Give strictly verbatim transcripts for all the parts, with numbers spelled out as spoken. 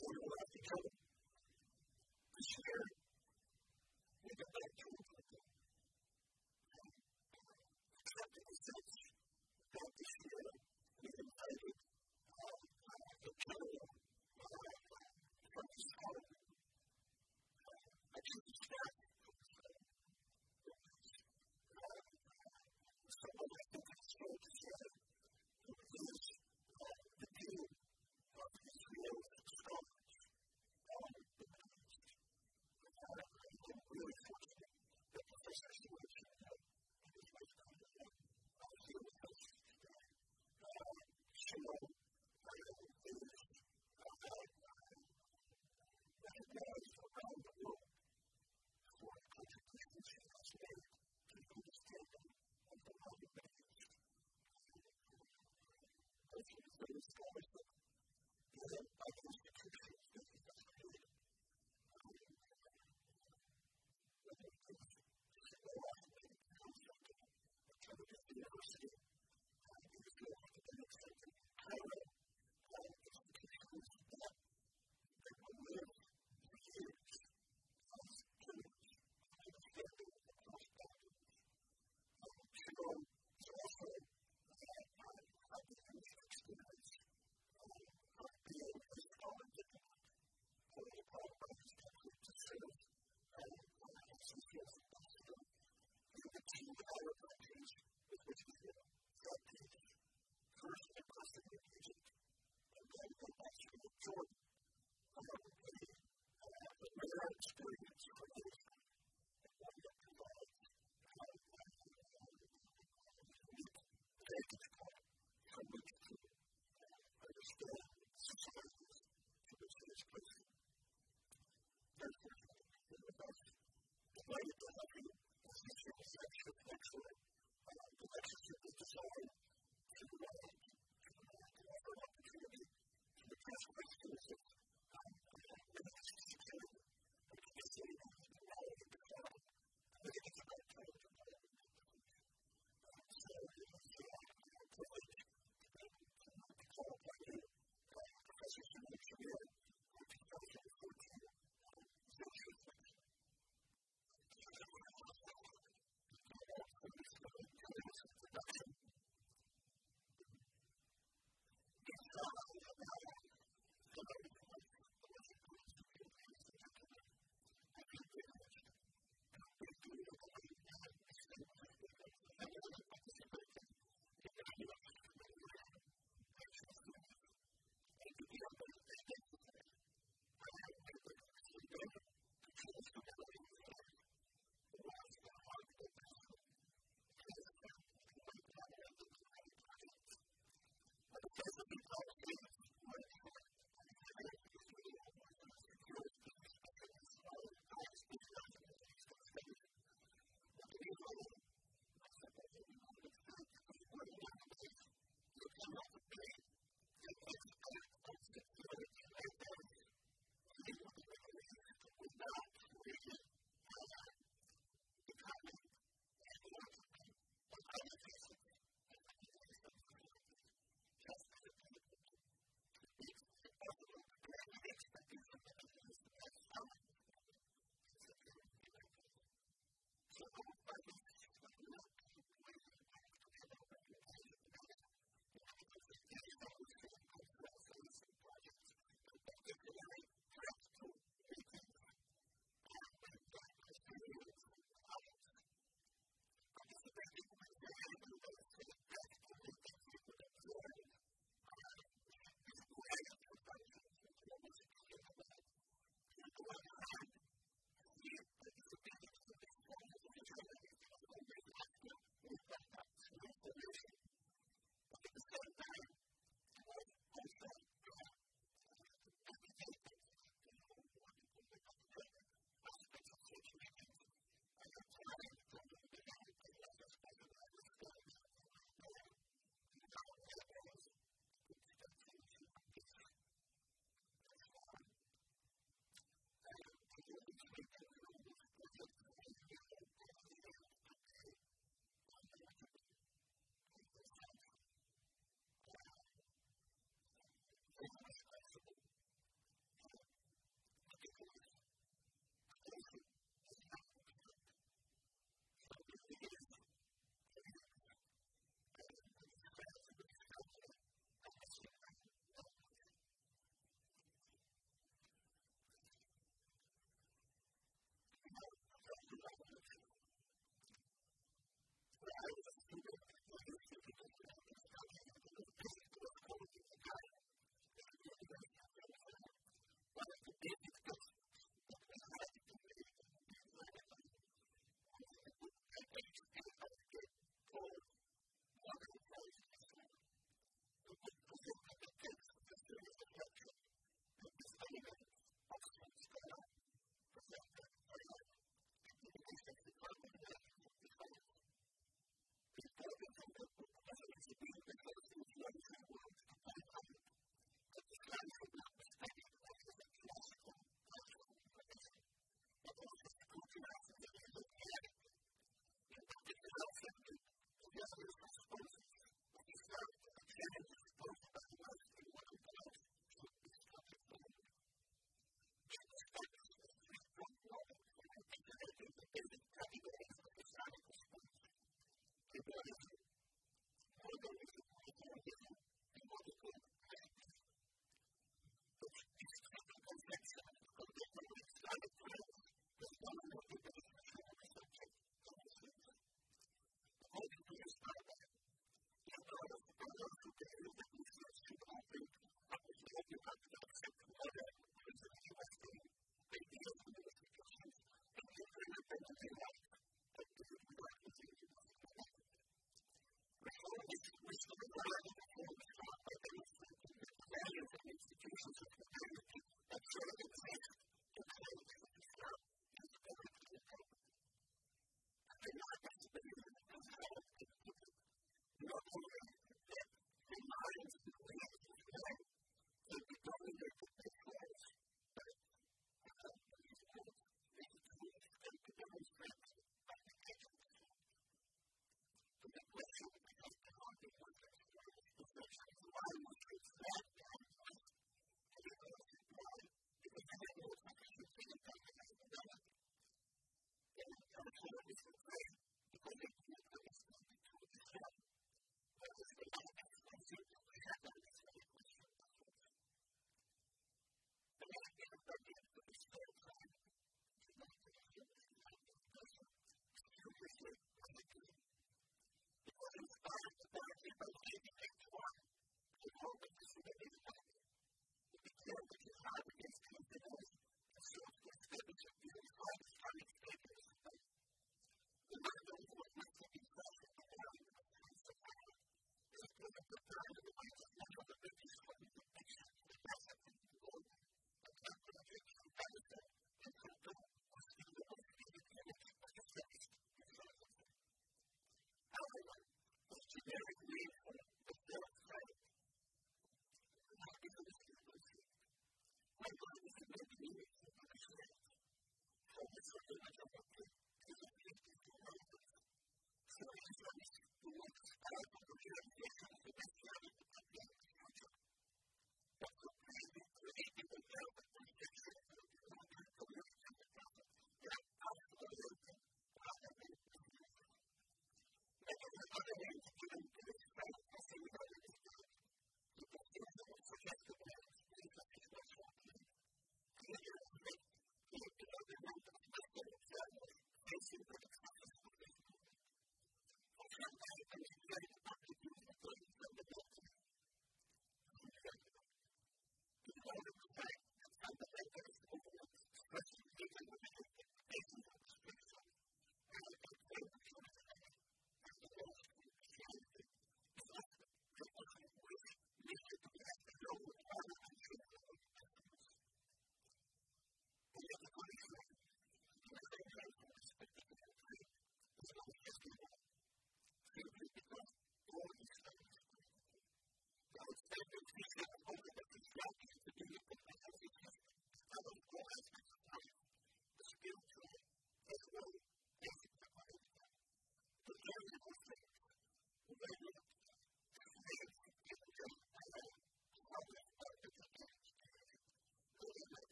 So we don't have to kill them. This year, we got back to them. Accepting the sense that this year, we invited the killing from this column. I think it's that. Someone I think is so distressed.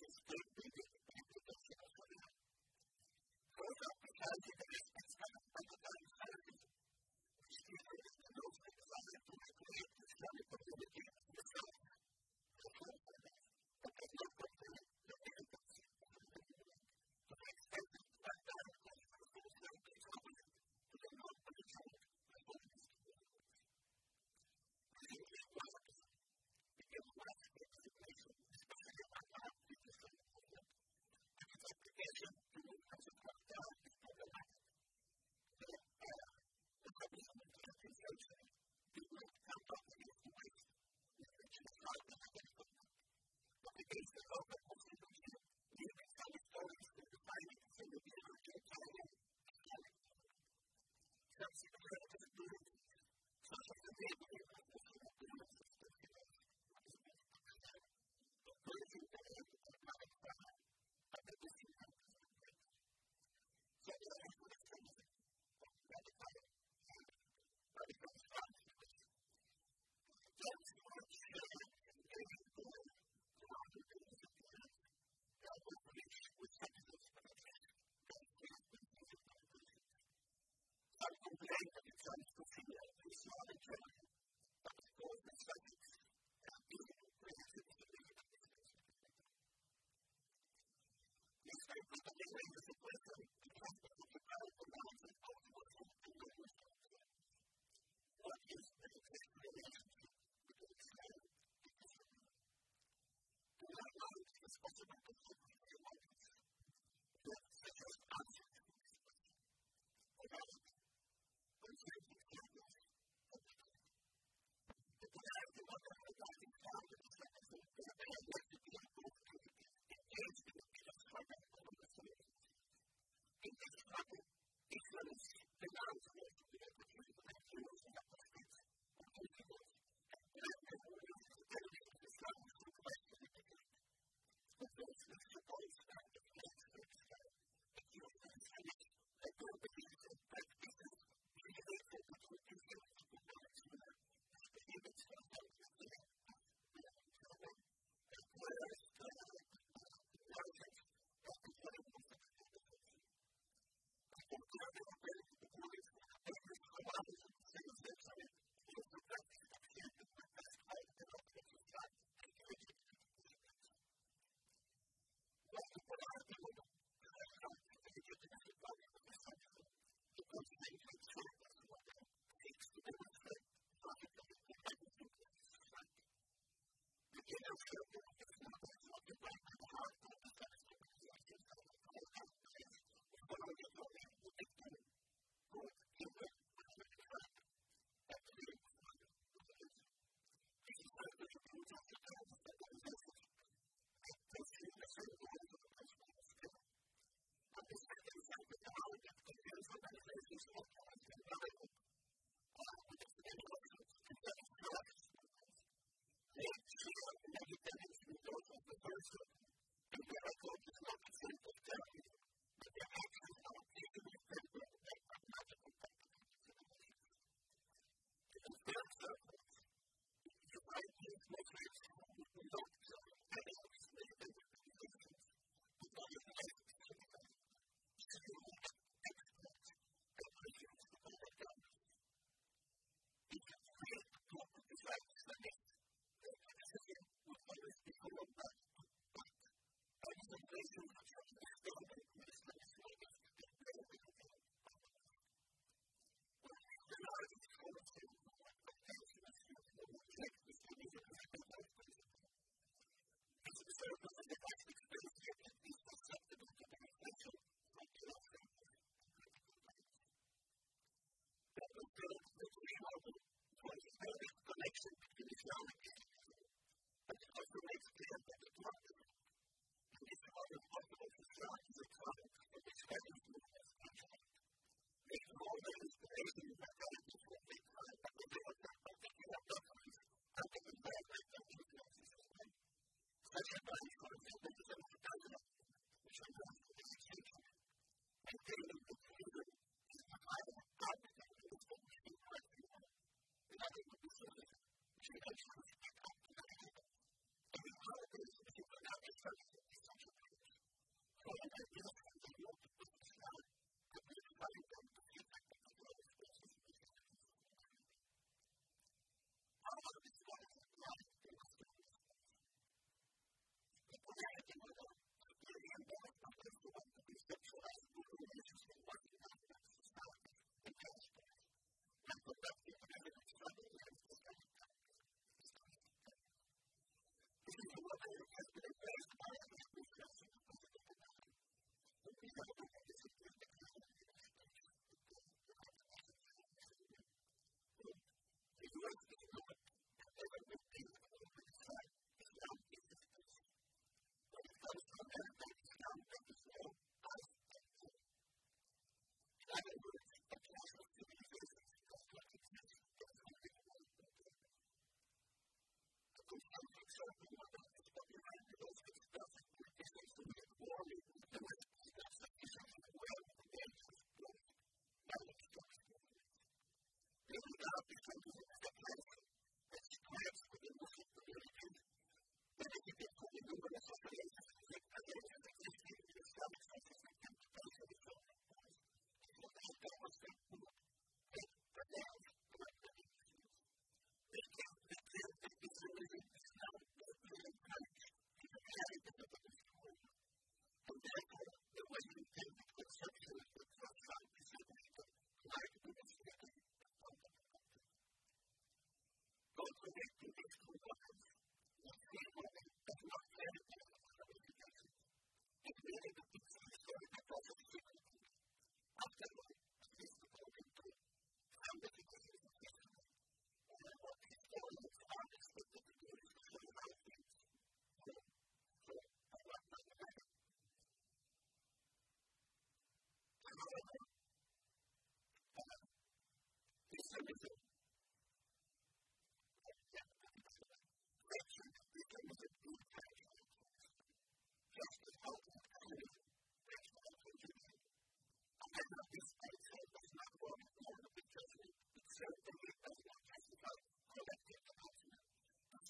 Thank you. Thank you.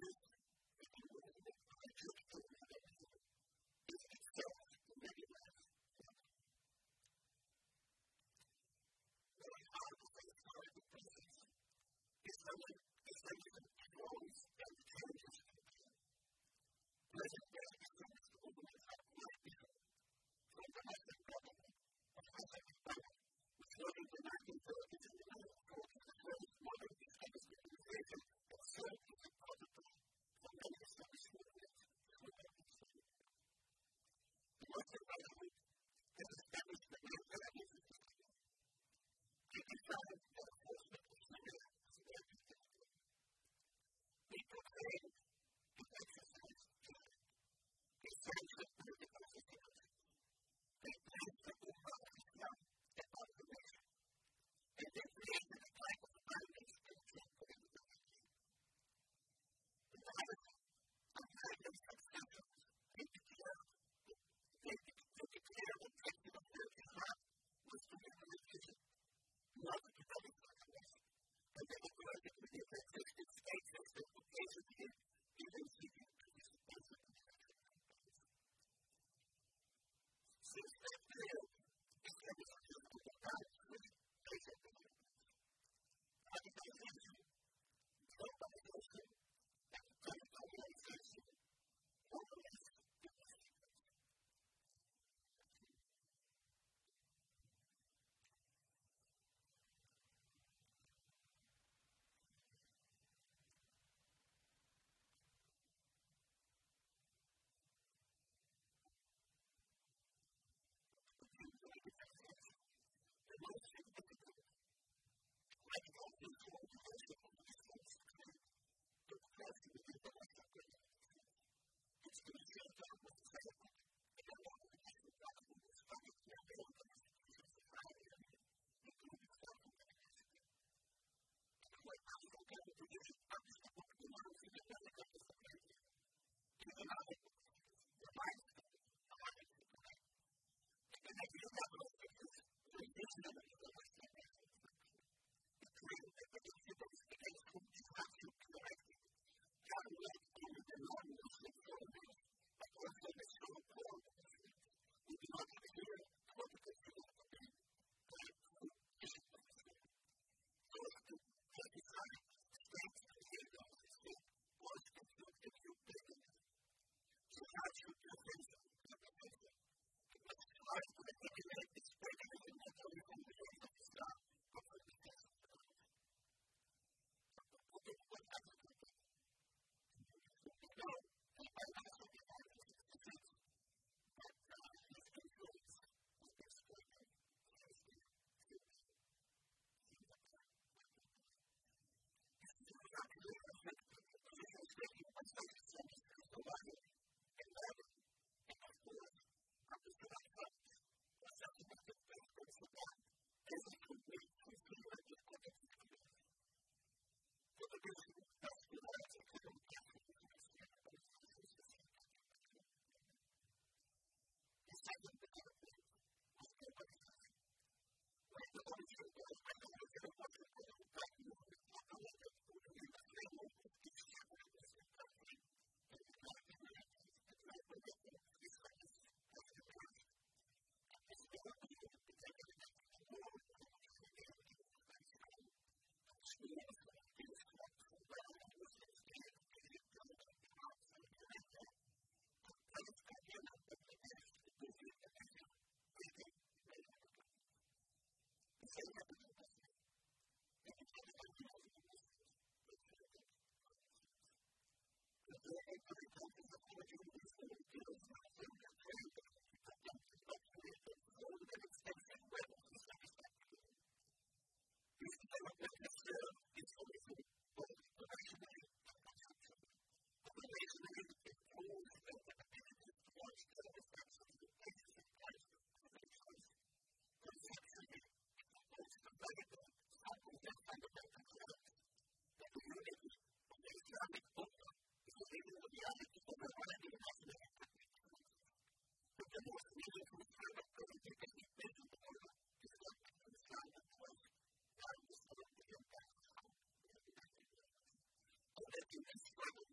This struggle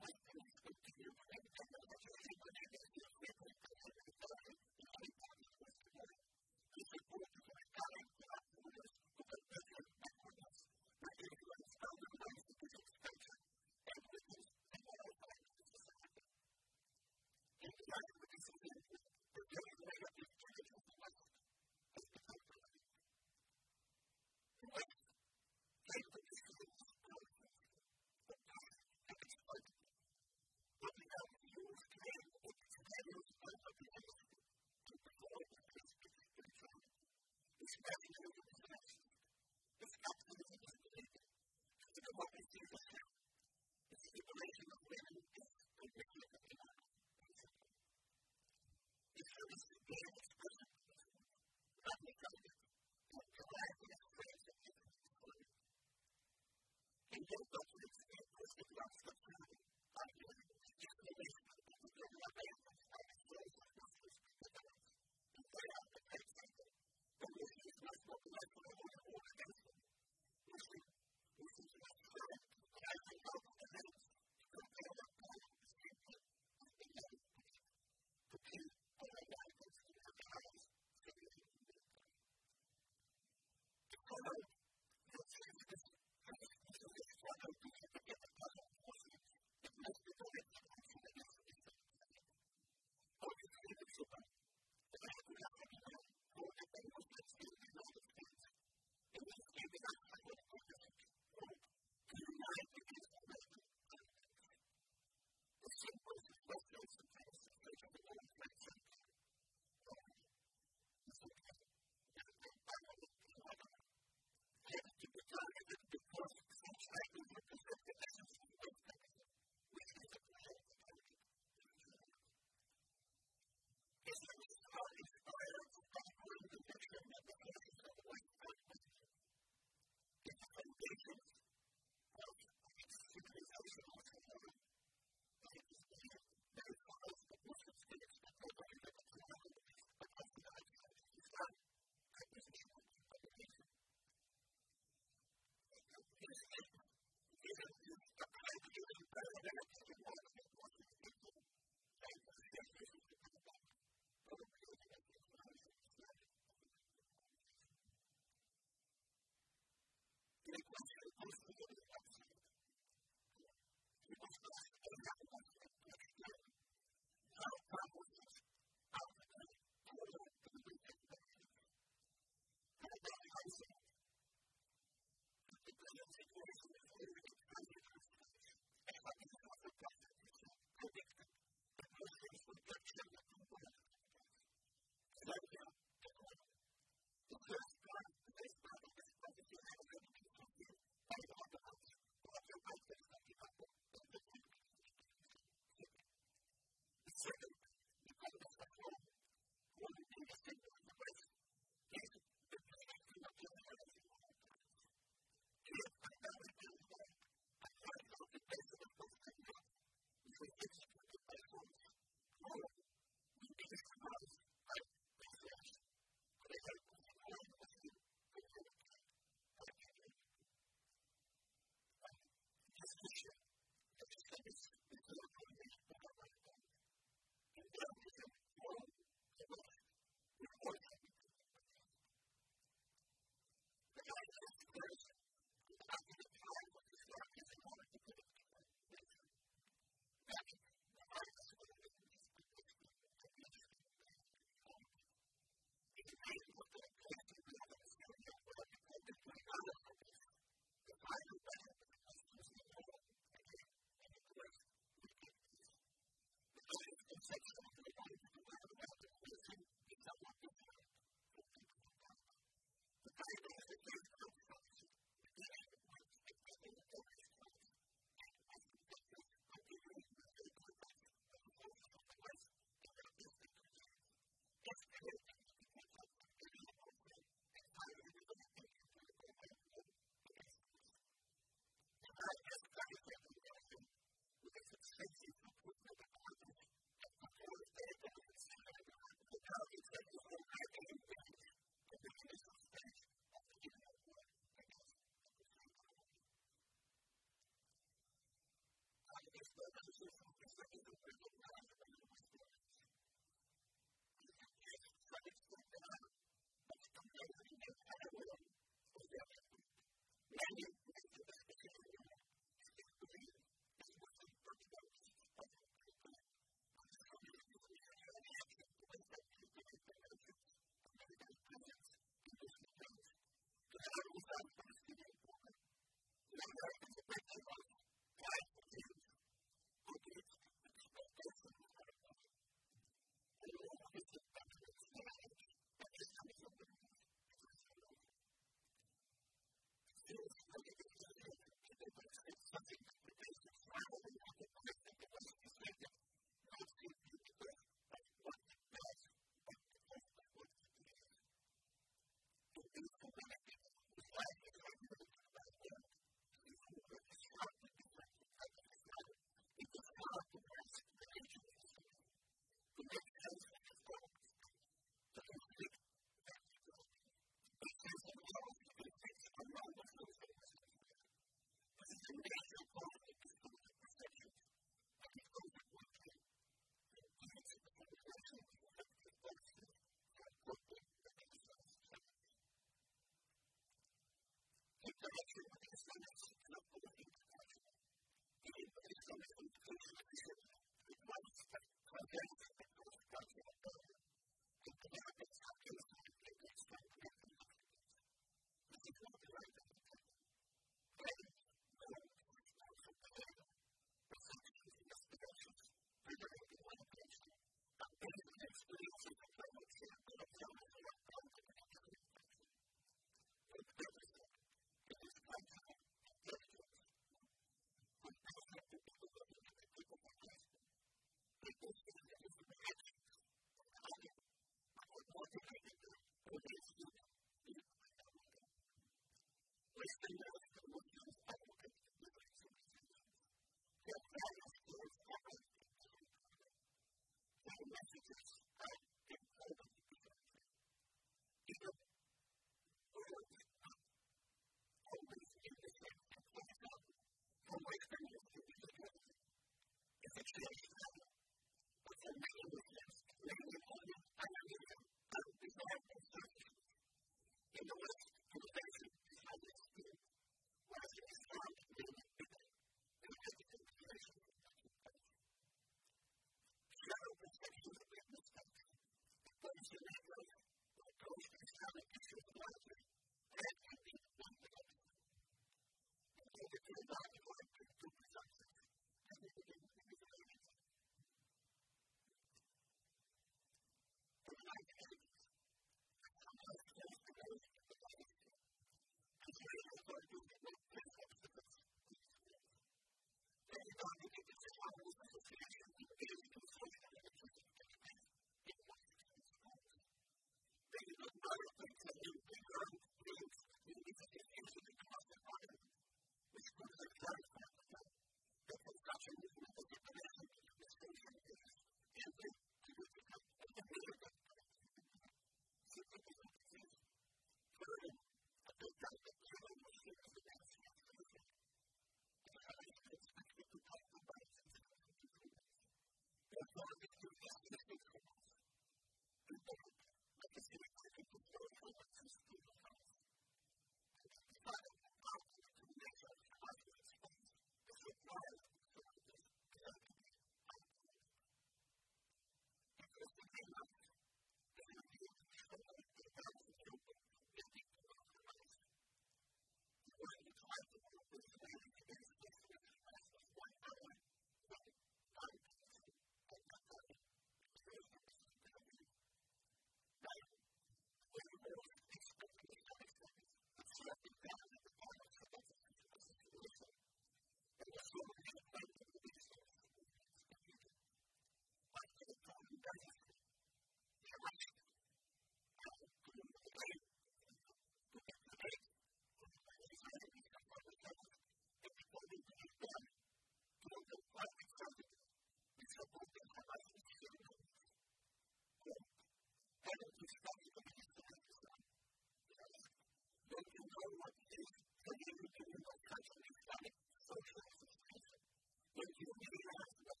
When you realize that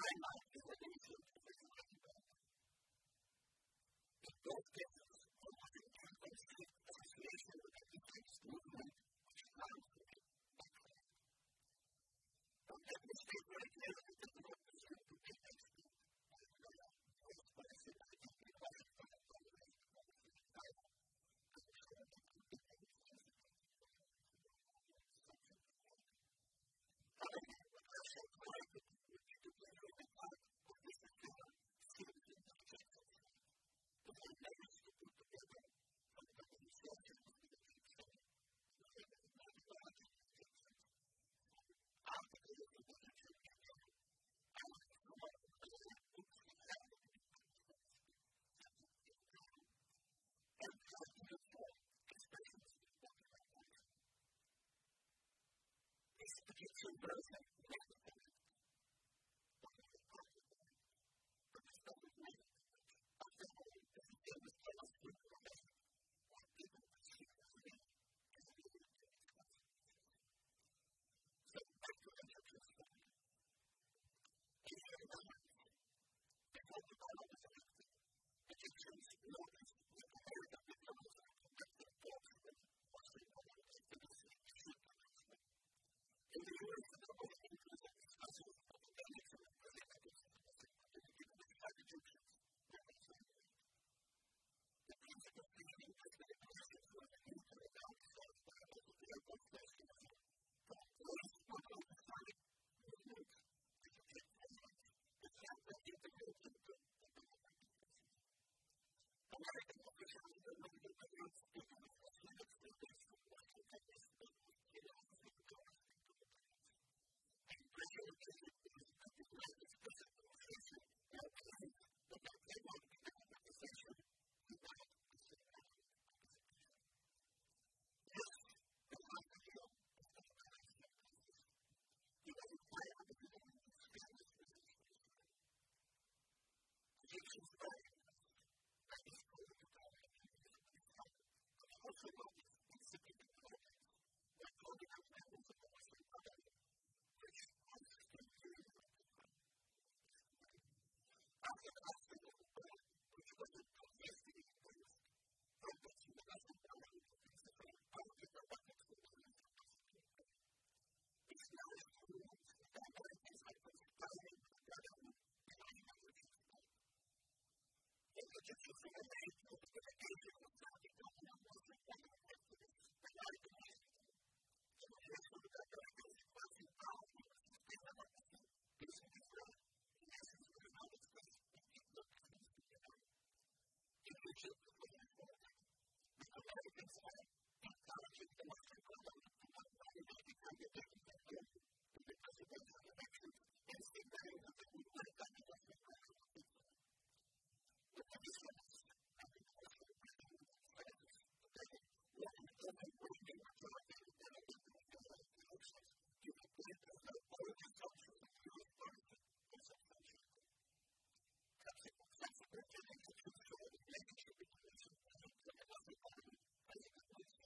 my life is an issue to this life. It does get us a lot of complex association with the defense movement, which is not a good thing. Don't let me state right now that the Lord is going to be next to you. I don't know. It's what I said. I don't know. I don't know. Thank you.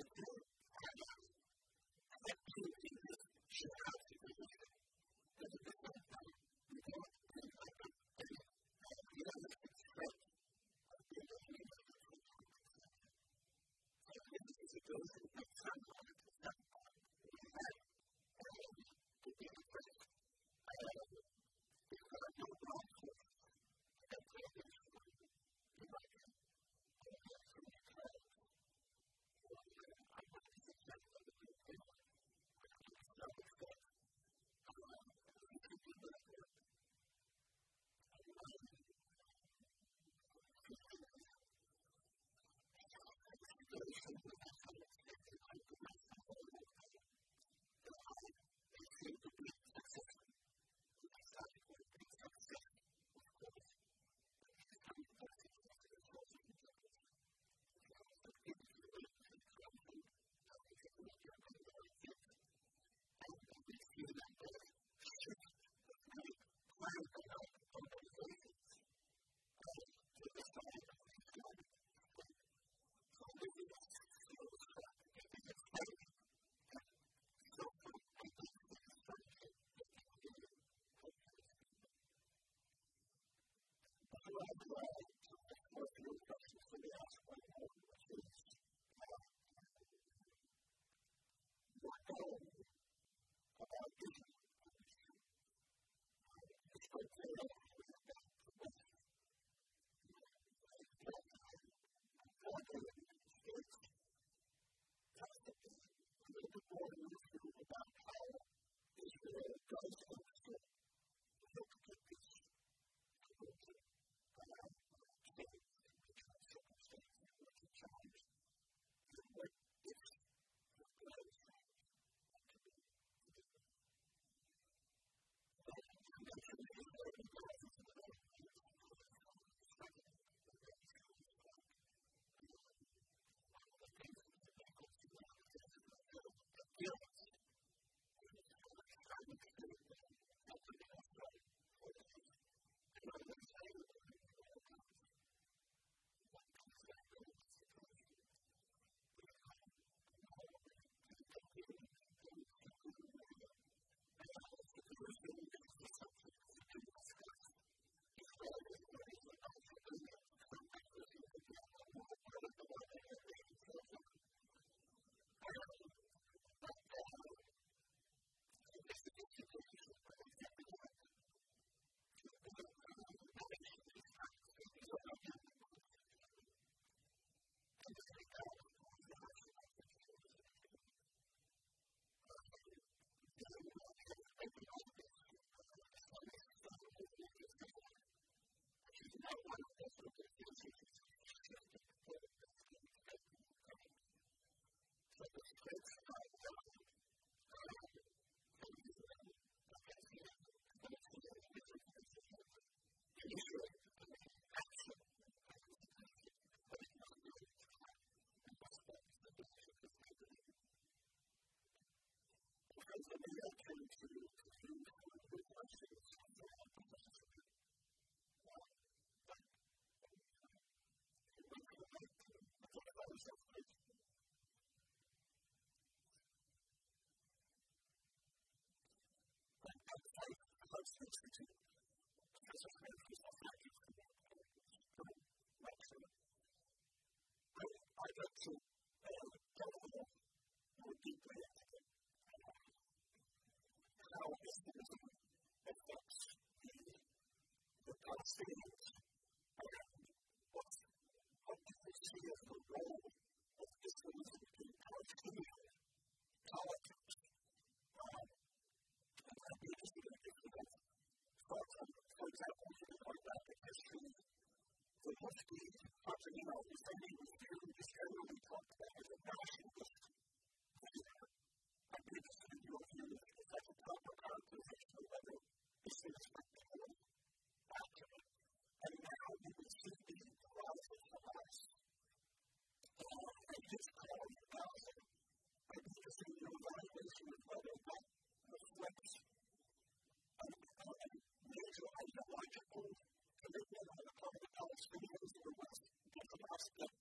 Commitment on the part of the Palestinians to the West, but the last step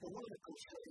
The one that goes to the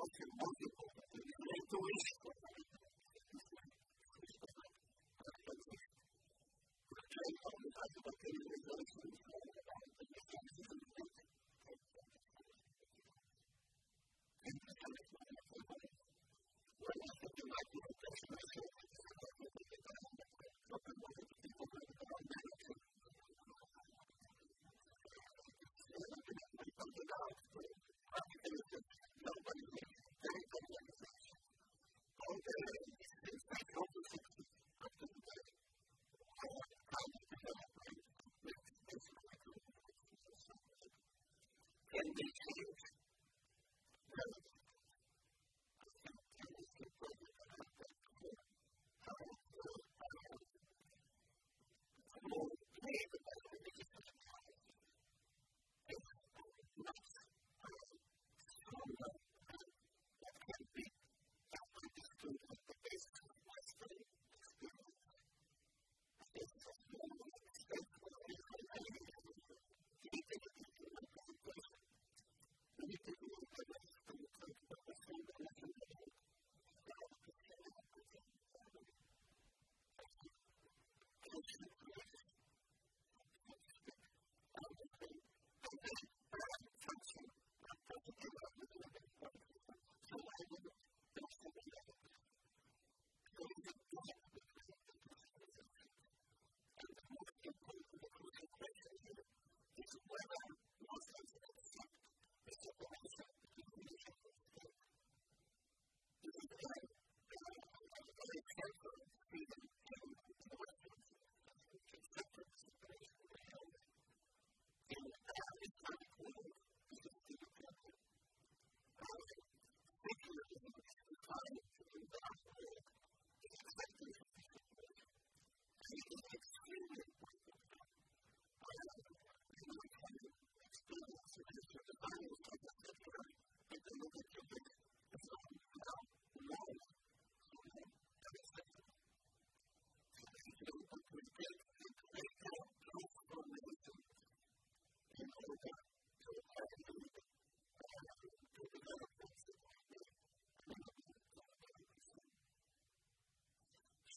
So thank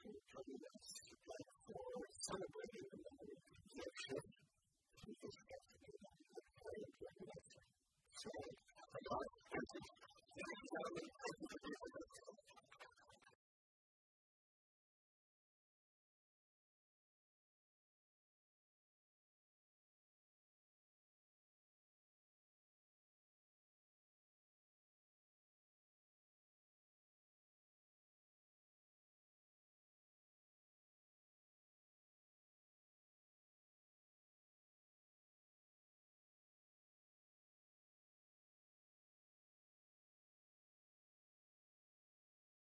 for joining us today for celebrating the memory of the election. We just have to do that in a way of doing that. So, I got it. Thank you. Thank you. Thank you.